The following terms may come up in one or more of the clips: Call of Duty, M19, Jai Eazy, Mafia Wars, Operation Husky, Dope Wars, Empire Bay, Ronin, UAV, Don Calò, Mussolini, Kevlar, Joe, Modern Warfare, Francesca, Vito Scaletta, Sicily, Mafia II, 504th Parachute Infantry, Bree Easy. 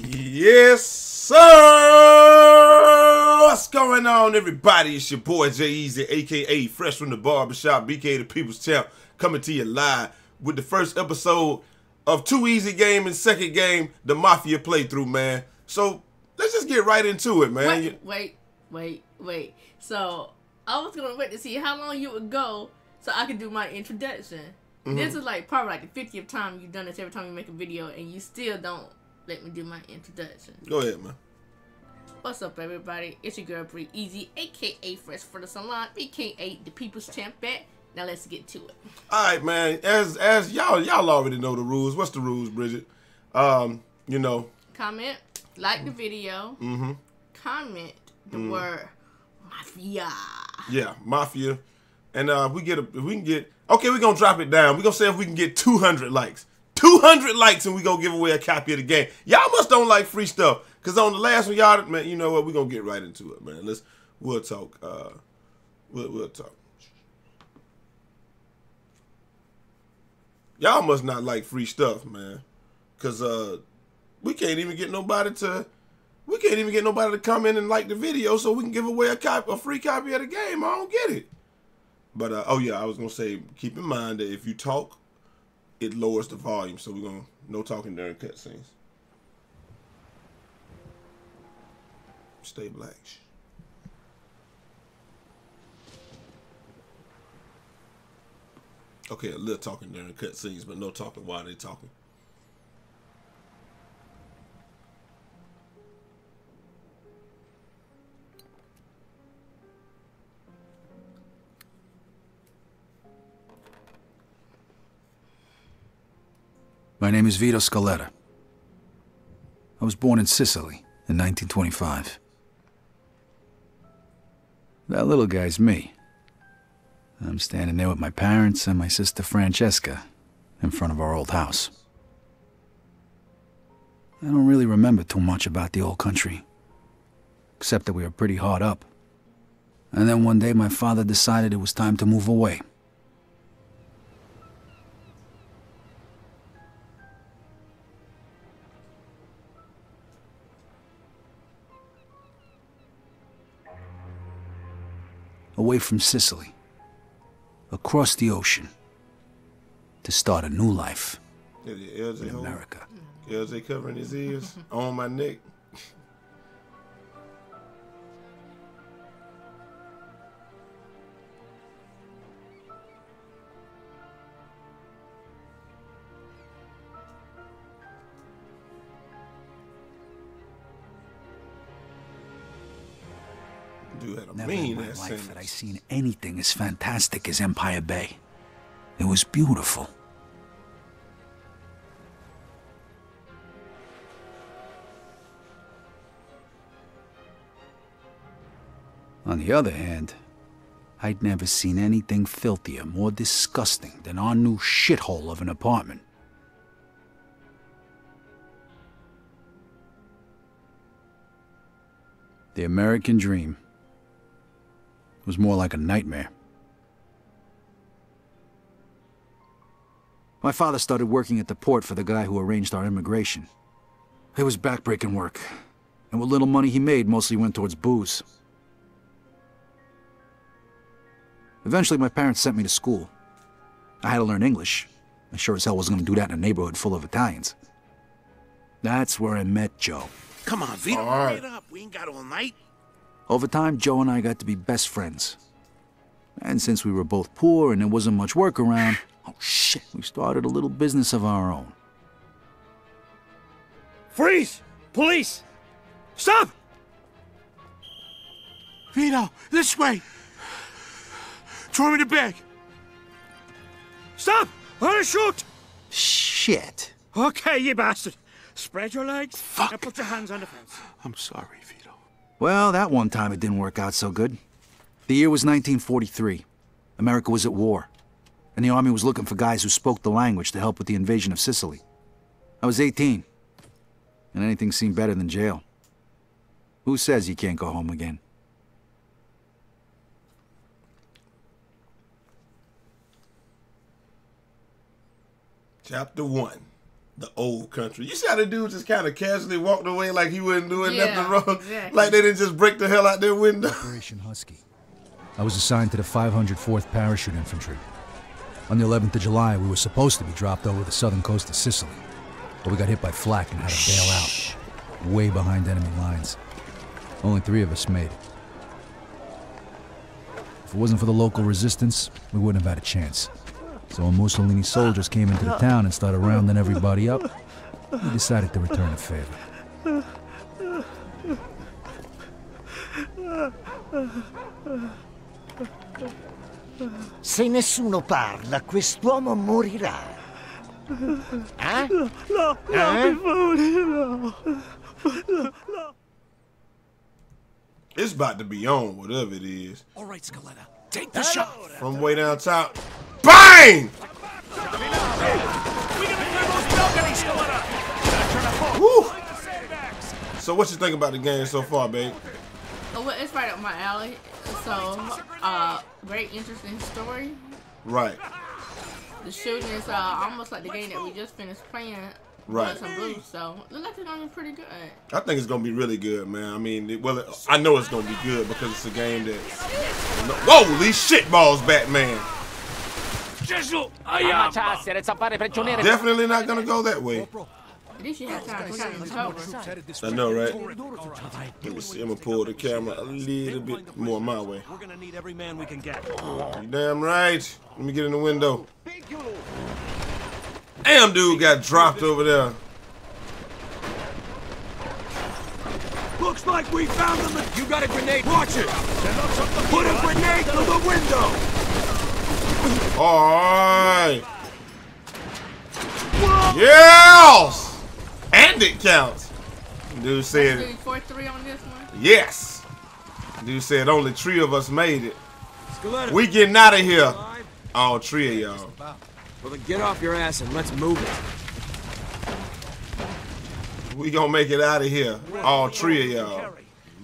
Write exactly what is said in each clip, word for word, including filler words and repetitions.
Yes, sir! What's going on, everybody? It's your boy, Jai Eazy, a k a. Fresh from the Barbershop, B K the People's Champ, coming to you live with the first episode of Too Easy Game and Second Game, the Mafia playthrough, man. So, let's just get right into it, man. Wait, wait, wait, wait. So, I was going to wait to see how long you would go so I could do my introduction. Mm-hmm. This is like probably like the fiftieth time you've done this every time you make a video, and you still don't let me do my introduction. Go ahead, man. What's up, everybody? It's your girl, Bree Easy, a k a. Fresh for the Salon, a k a the People's Champ at. Now let's get to it. All right, man. As as y'all y'all already know the rules. What's the rules, Bridget? Um, you know. Comment, like the video. Mm-hmm. Comment the mm-hmm. word mafia. Yeah, mafia. And uh, we get a, if we can get, okay, we're going to drop it down. We're going to say if we can get two hundred likes. two hundred likes and we're going to give away a copy of the game. Y'all must don't like free stuff. Because on the last one, y'all, man, you know what? We're going to get right into it, man. Let's, we'll talk. Uh, we'll, we'll talk. Y'all must not like free stuff, man. Because uh, we can't even get nobody to, we can't even get nobody to comment and like the video so we can give away a, copy, a free copy of the game. I don't get it. But, uh, oh, yeah, I was going to say, keep in mind that if you talk, it lowers the volume. So we're going to, no talking during cutscenes. Stay black. Okay, a little talking during cutscenes, but no talking while they're talking. My name is Vito Scaletta. I was born in Sicily in nineteen twenty-five. That little guy's me. I'm standing there with my parents and my sister Francesca in front of our old house. I don't really remember too much about the old country, except that we were pretty hard up. And then one day my father decided it was time to move away. Away from Sicily, across the ocean, to start a new life in America. L J covering his ears on my neck. Never in my life had I seen anything as fantastic as Empire Bay. It was beautiful. On the other hand, I'd never seen anything filthier, more disgusting than our new shithole of an apartment. The American dream was more like a nightmare. My father started working at the port for the guy who arranged our immigration. It was backbreaking work, and what little money he made mostly went towards booze. Eventually, my parents sent me to school. I had to learn English. I sure as hell wasn't going to do that in a neighborhood full of Italians. That's where I met Joe. Come on, Vito, hurry it up. We ain't got all night. Over time, Joe and I got to be best friends. And since we were both poor and there wasn't much work around, oh shit, we started a little business of our own. Freeze! Police! Stop! Vito, this way! Throw me the bag! Stop! Let her shoot! Shit. Okay, you bastard. Spread your legs. Fuck. And put your hands on the fence. I'm sorry, Vito. Well, that one time it didn't work out so good. The year was nineteen forty-three. America was at war, and the army was looking for guys who spoke the language to help with the invasion of Sicily. I was eighteen, and anything seemed better than jail. Who says you can't go home again? Chapter one. the old country. You see how the dude just kind of casually walked away like he wasn't doing yeah, nothing wrong? Exactly. Like they didn't just break the hell out their window. Operation Husky. I was assigned to the five hundred fourth Parachute Infantry. On the eleventh of July, we were supposed to be dropped over the southern coast of Sicily, but we got hit by flak and had to bail out. Way behind enemy lines. Only three of us made it. If it wasn't for the local resistance, we wouldn't have had a chance. So when Mussolini soldiers came into the town and started rounding everybody up, we decided to return the favor. Se nessuno parla, quest'uomo morirà. Eh? No, no, eh? No, no, no. It's about to be on, whatever it is. All right, Scaletta, take the I shot. From way down top. Bang! Woo! So what you think about the game so far, babe? Well, it's right up my alley. So, uh, very interesting story. Right. The shooting is uh, almost like the game that we just finished playing. Right. Some blues, so it looks like it's gonna be pretty good. I think it's gonna be really good, man. I mean, it, well, it, I know it's gonna be good because it's a game that. Whoa, these shit balls, Batman! Definitely not gonna go that way. At least you have time. I know, right? Let me see. I'm gonna pull the camera a little bit more my way. We're gonna need every man we can get. You damn right. Let me get in the window. Damn, dude got dropped over there. Looks like we found them. You got a grenade. Watch it. Put a grenade through the window. Alright. Yes! And it counts. Dude said. four three on this one? Yes. Dude said only three of us made it. We getting out of here. All three of y'all. Well, then get off your ass and let's move it. We gonna make it out of here, all three of y'all.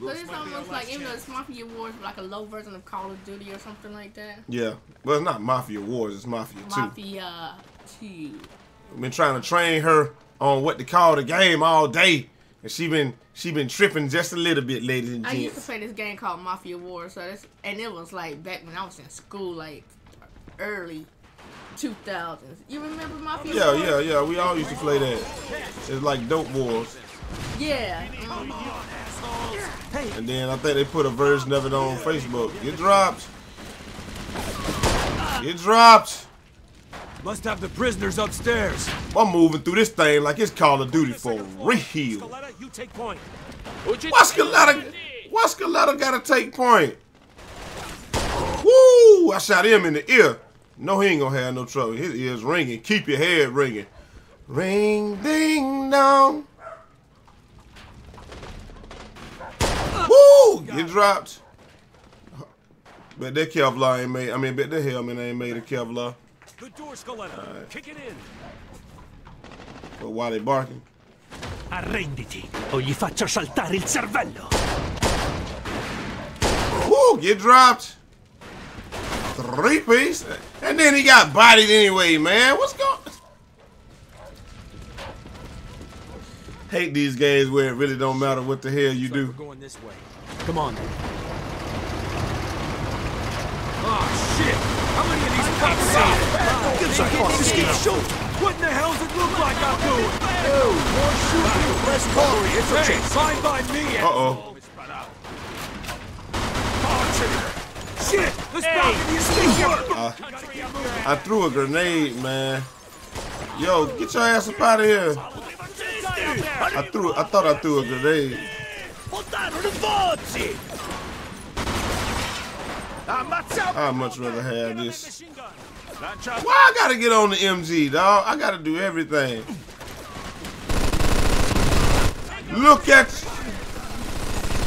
So this almost like, even though it's Mafia Wars, but like a low version of Call of Duty or something like that? Yeah. Well, it's not Mafia Wars, it's Mafia two. Mafia two. I've been trying to train her on what to call the game all day, and she been she been tripping just a little bit, ladies and gents. I used to play this game called Mafia Wars, so that's, and it was like back when I was in school, like early two thousands. You remember Mafia yeah, Wars? Yeah, yeah, yeah. We all used to play that. It's like Dope Wars. Yeah. Mm-hmm. And then I think they put a version of it on Facebook. Get dropped. Get dropped. Must have the prisoners upstairs. I'm moving through this thing like it's Call of Duty for real. Why Scaletta? Why Scaletta gotta take point? Woo! I shot him in the ear. No, he ain't gonna have no trouble. His ears ringing. Keep your head ringing. Ring, ding, dong. Woo! Get dropped. Bet that Kevlar ain't made. I mean, bet that helmet ain't made of Kevlar. The door, Scaletta. Right. Kick it in. But while they barking. Arrenditi o gli faccio saltare il cervello. Woo! Get dropped. Three piece, and then he got bodied anyway, man. What's going on? Hate these games where it really don't matter what the hell you so do. We're going this way. Come on. Oh shit! How many of these cops are? Gives a fuck. Just keep shooting. What in the hell does it look like I'm doing? Oh, more shooting. Less glory. It's a chase. Fine by me. Uh oh. Oh shit. Shit! Let's uh, I threw a grenade, man. Yo, get your ass up out of here. I threw I thought I threw a grenade. I'd much rather have this. Why I gotta get on the M G, dog? I gotta do everything. Look at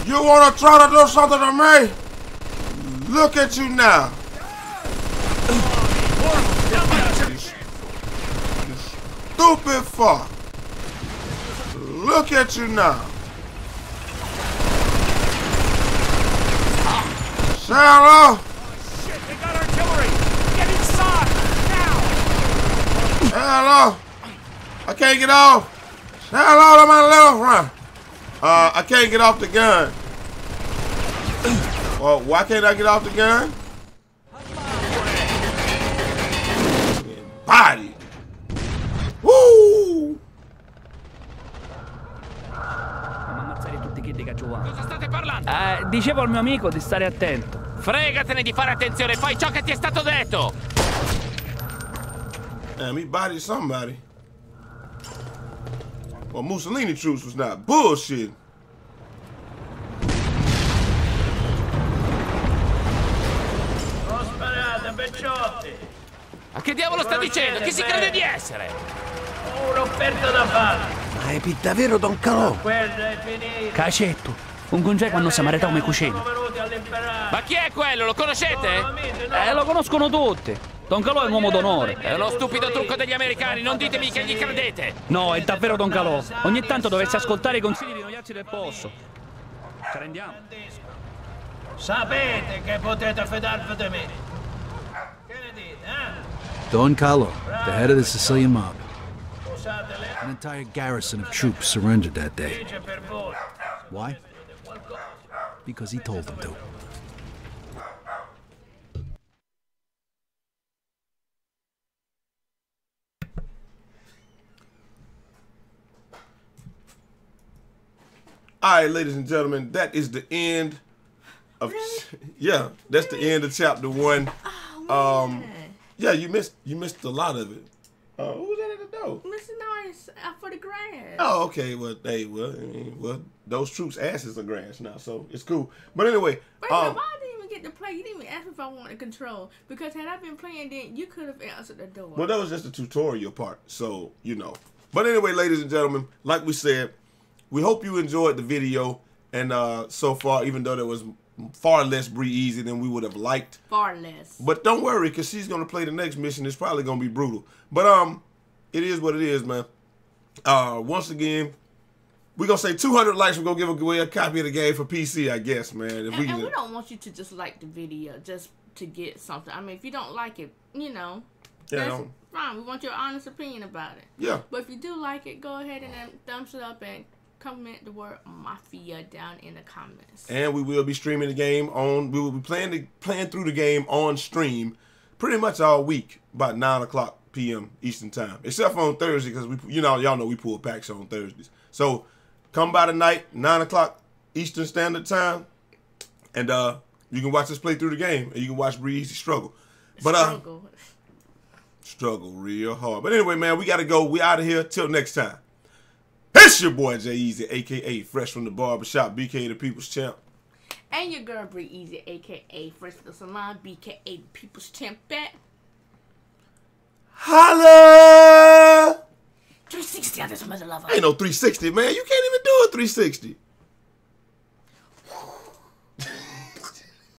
you. You wanna try to do something to me? Look at you now. Stupid fuck. Look at you now. Shallow. Oh, shit, they got artillery. Get inside now. Shallow. I can't get off. Now load on my little run. Uh, I can't get off the gun. Well, why can't I get off the gun? Body. Woo! Cosa state parlando? Eh, dicevo al mio amico di stare attento. Fregatene di fare attenzione, fai ciò che ti è stato detto. Damn, he bodied somebody. Well, Mussolini troops was not bullshit. Ho sparato, pecciotti. Ma che diavolo sta dicendo? Chi si crede di essere? Ho un'offerta da fare. Ma è davvero Don Calò? Cacetto, un congeco hanno samaritato come cucina. Ma chi è quello? Lo conoscete? Eh, lo conoscono tutti. Don Calò è un uomo d'onore. È uno stupido trucco degli americani, non ditemi che gli credete. No, è davvero Don Calò. Ogni tanto dovresti ascoltare i consigli di noi altri del posto. Ci rendiamo. Sapete che potete fidarvi di me. Che ne dite, eh? Don Calò, the head of the Sicilian mob. An entire garrison of troops surrendered that day. Why? Because he told them to. All right, ladies and gentlemen, that is the end of really? yeah, that's the end of chapter one. Oh, um, yeah, you missed you missed a lot of it. Uh, who was that at the door? Mister Norris, uh, for the grass. Oh, okay. Well, hey, well, I mean, well, those troops' asses are grass now, so it's cool. But anyway, wait, um, why I didn't even get to play? You didn't even ask me if I wanted control. Because had I been playing, then you could have answered the door. Well, that was just the tutorial part, so you know. But anyway, ladies and gentlemen, like we said, we hope you enjoyed the video. And uh, so far, even though there was far less Bree Eazy than we would have liked. Far less. But don't worry, because she's going to play the next mission. It's probably going to be brutal. But um, it is what it is, man. Uh, Once again, we're going to say two hundred likes. We're going to give away a copy of the game for P C, I guess, man. If and we, and we don't want you to just like the video just to get something. I mean, if you don't like it, you know, yeah, that's fine. We want your honest opinion about it. Yeah. But if you do like it, go ahead and then thumbs it up and comment the word Mafia down in the comments. And we will be streaming the game on, we will be playing the, playing through the game on stream pretty much all week by nine o'clock P M Eastern time. Except for on Thursday, because we, you know, y'all know we pull packs on Thursdays. So come by tonight, nine o'clock Eastern Standard Time, and uh, you can watch us play through the game, and you can watch Bree Eazy struggle. But, struggle. Uh, struggle real hard. But anyway, man, we got to go. We out of here. Till next time. It's your boy Jai Eazy, a k a. Fresh from the Barbershop, B K A the People's Champ. And your girl Bree Eazy, a k a. Fresh from the Salon, B K A the People's Champ. At holla! three sixty, I just love her. Ain't no three sixty, man. You can't even do a three sixty.